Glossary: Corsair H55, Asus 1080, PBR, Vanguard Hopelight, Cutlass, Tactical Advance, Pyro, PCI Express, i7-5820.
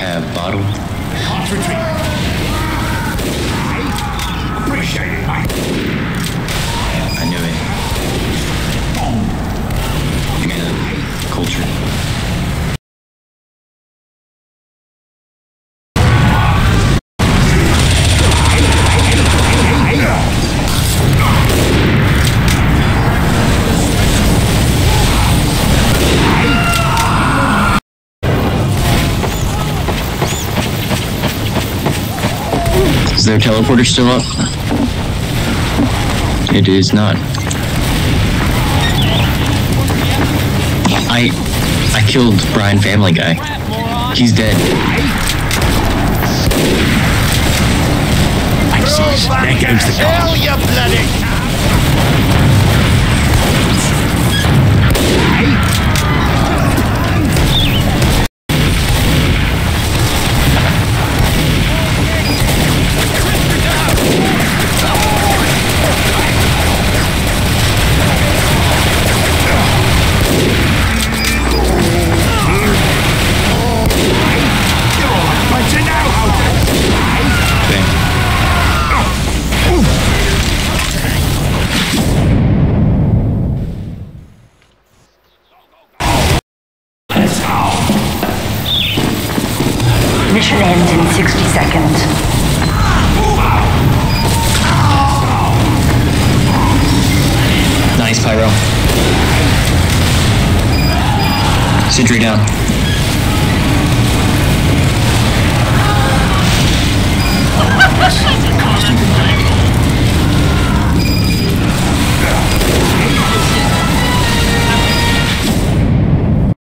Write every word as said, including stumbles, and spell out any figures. have bottled. Hot retreat. I appreciate it, Mike. I knew it. You mean a culture? Is their teleporter still up? It is not. I... I killed Brian Family Guy. He's dead. I see. There goes the car. You bloody... Mission ends in sixty seconds. Nice, Pyro. Sentry down.